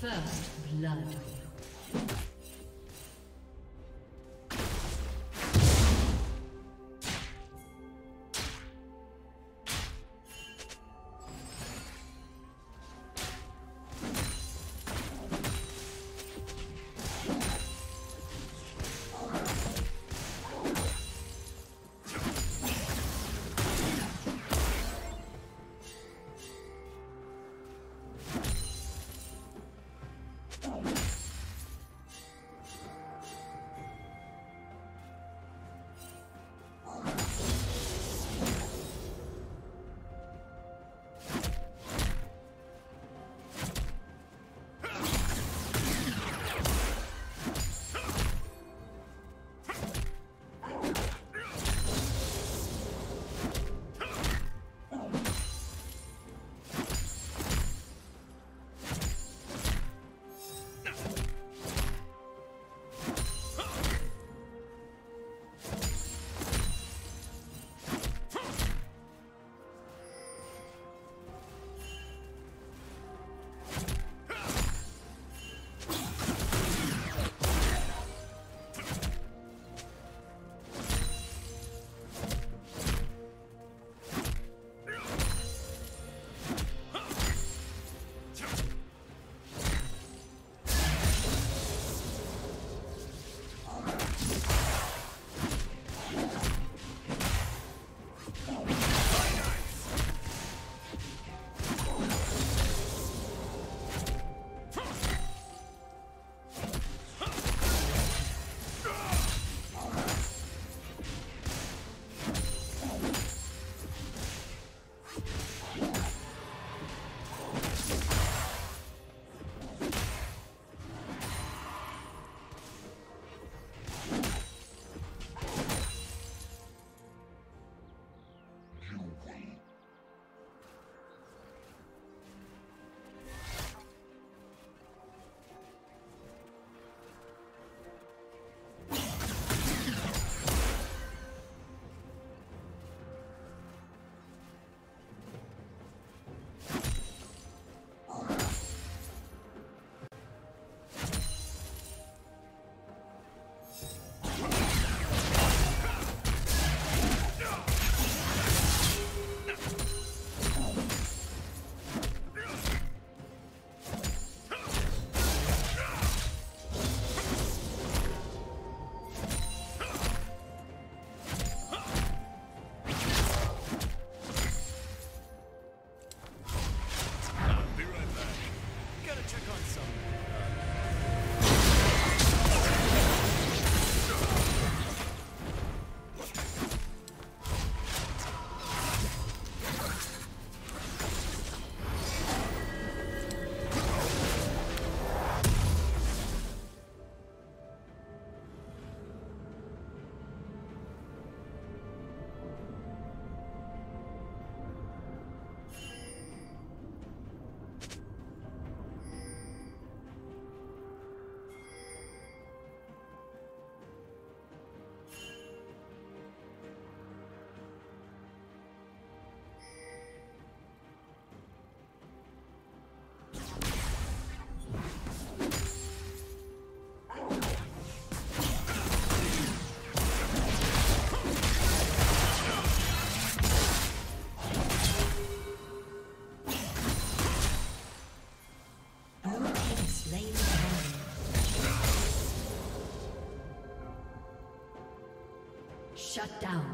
First blood. Shut down.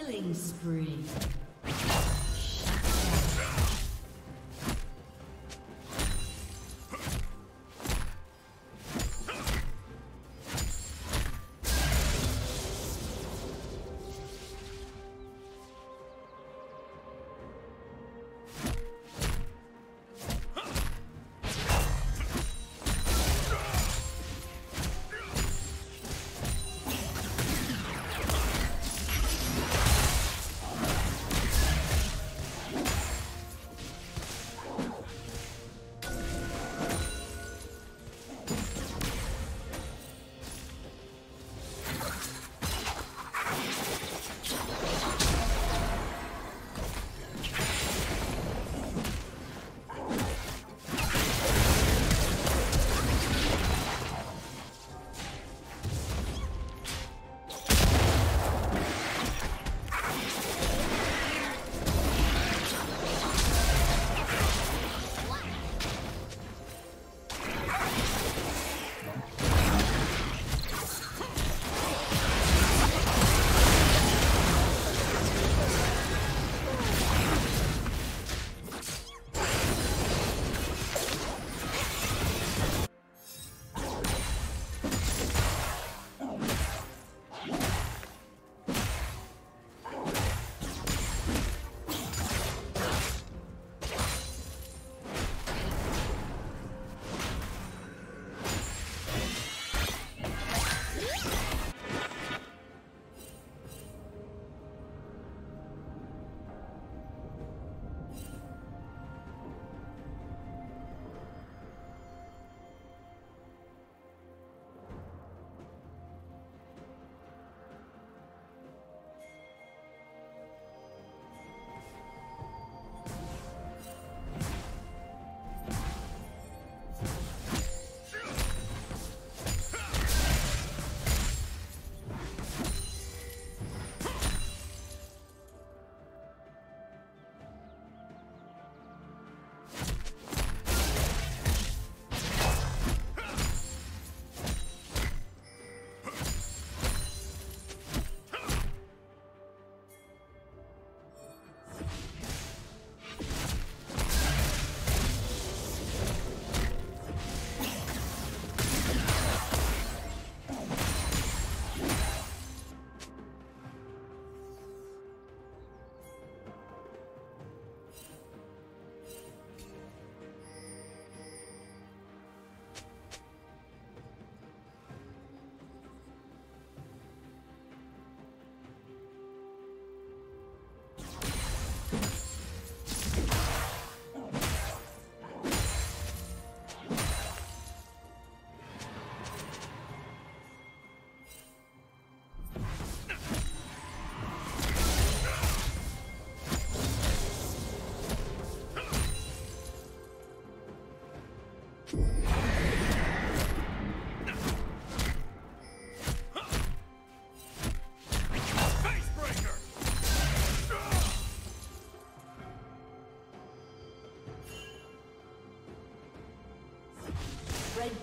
Killing spree. The red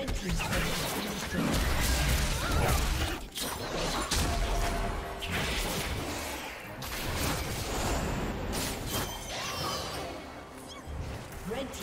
Red team's turret has been destroyed. Red team's turret has been destroyed.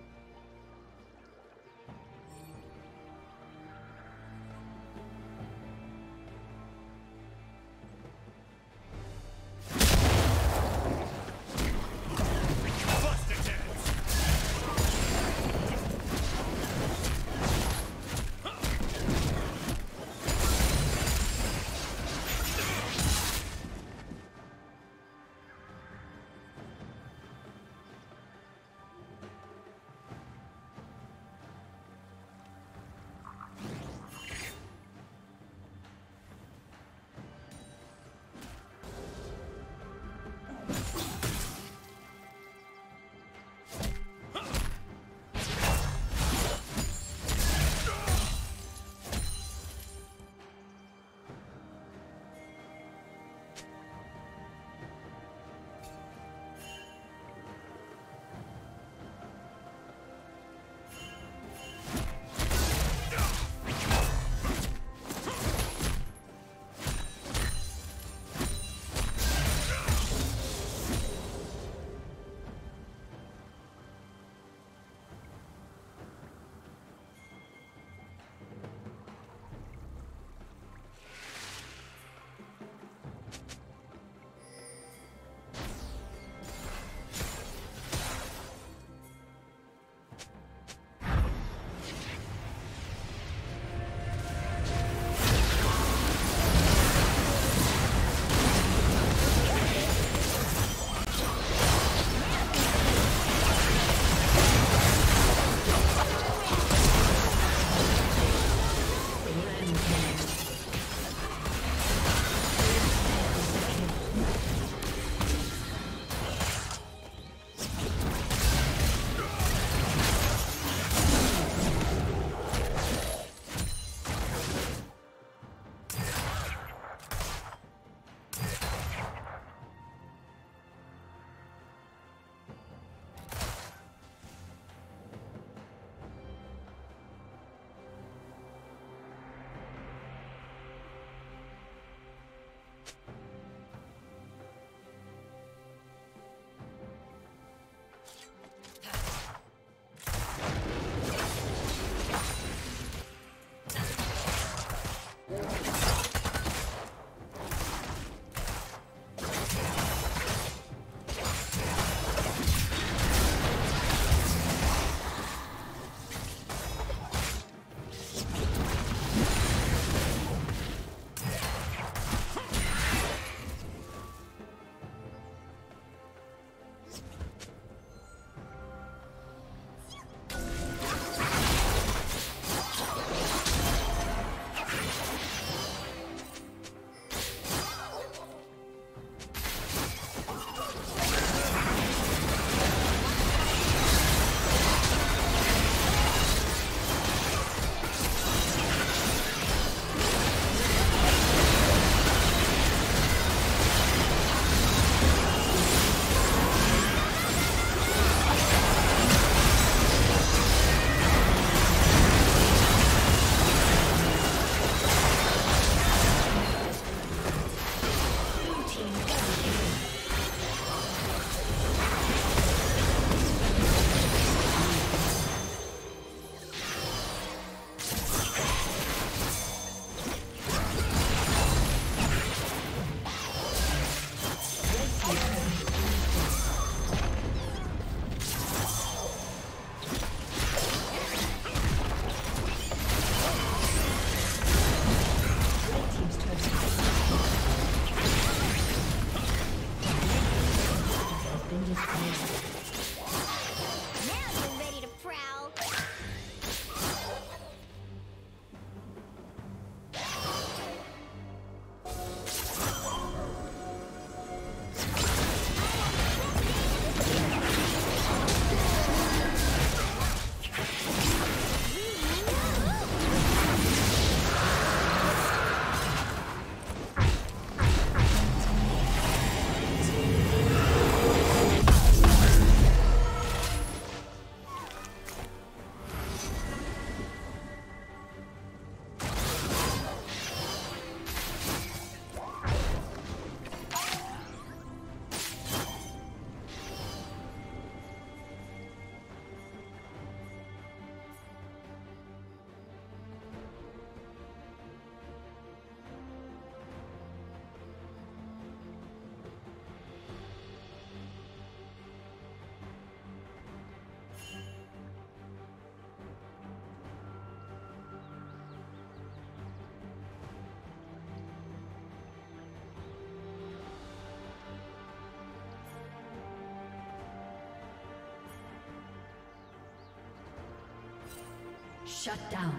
Shut down.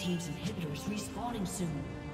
Team's inhibitors respawning soon.